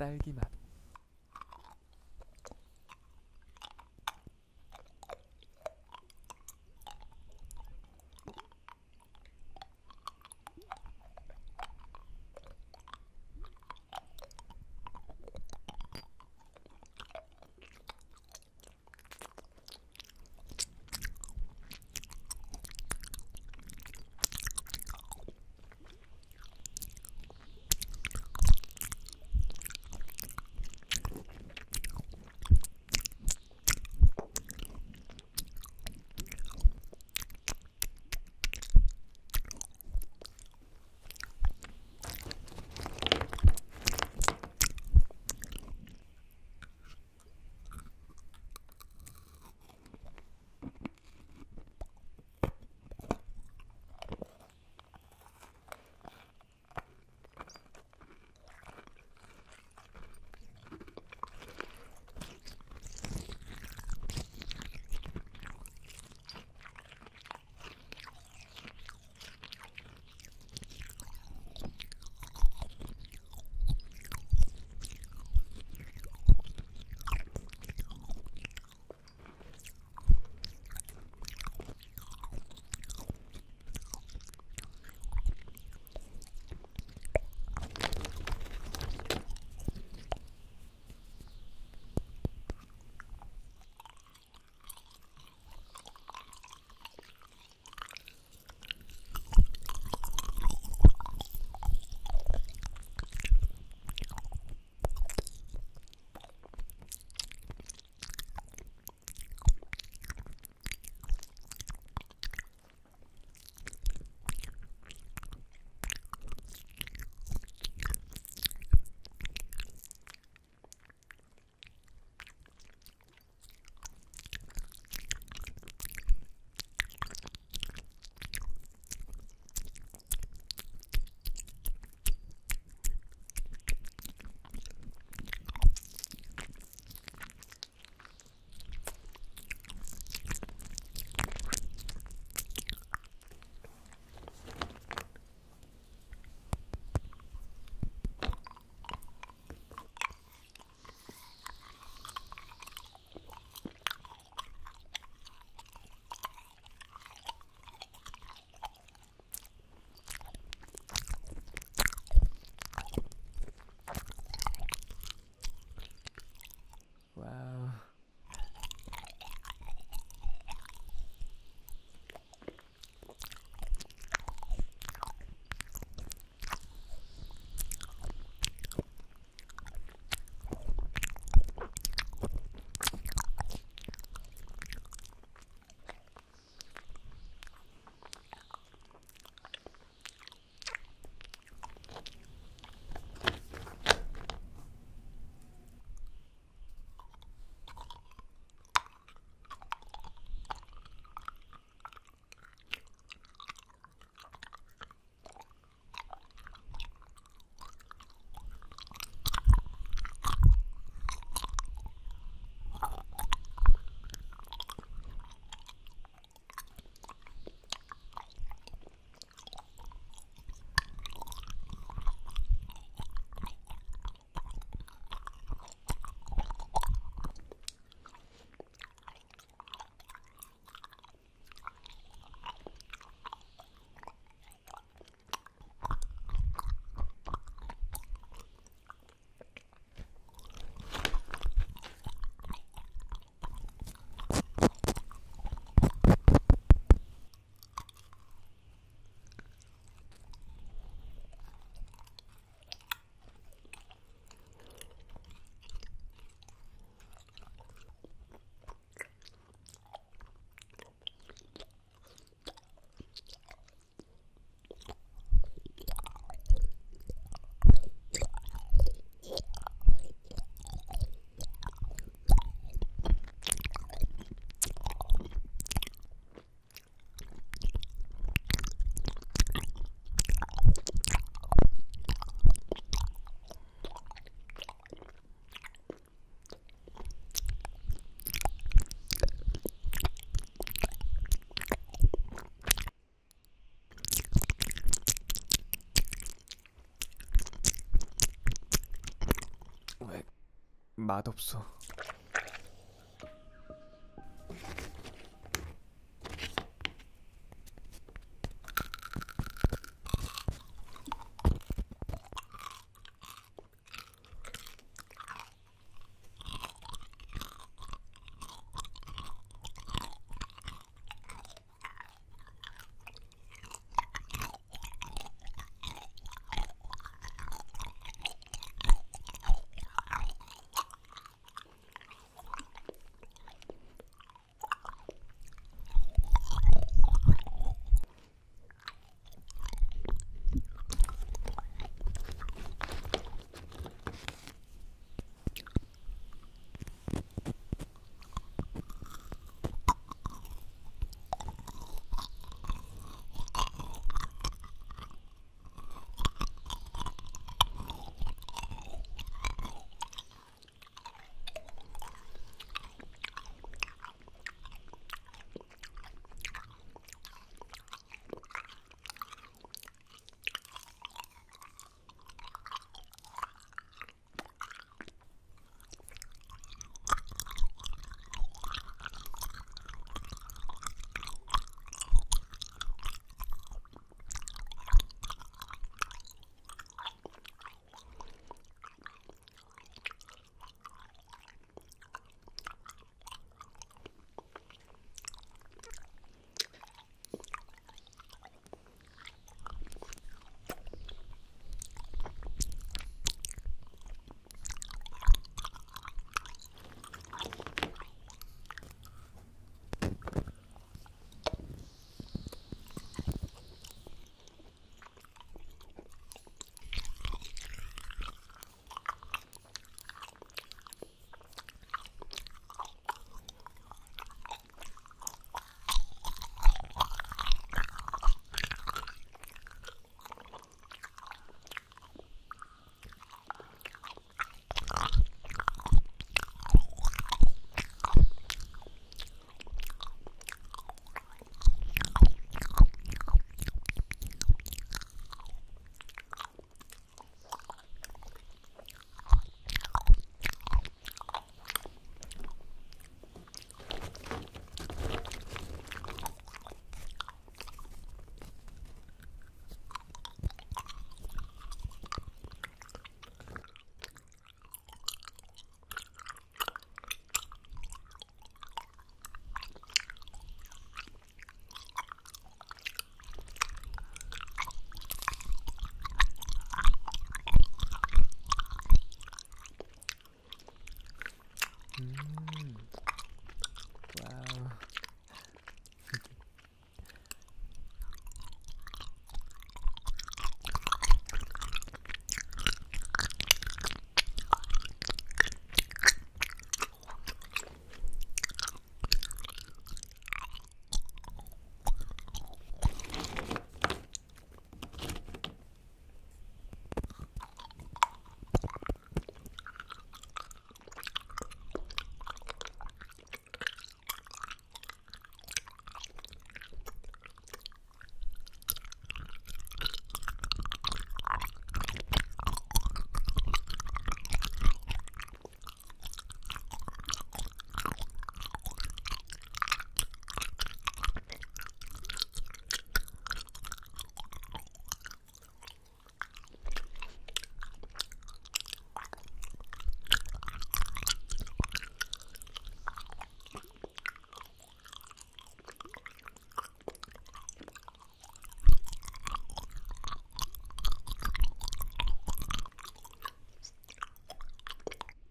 딸기 맛. 맛없어.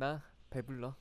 나 배불러.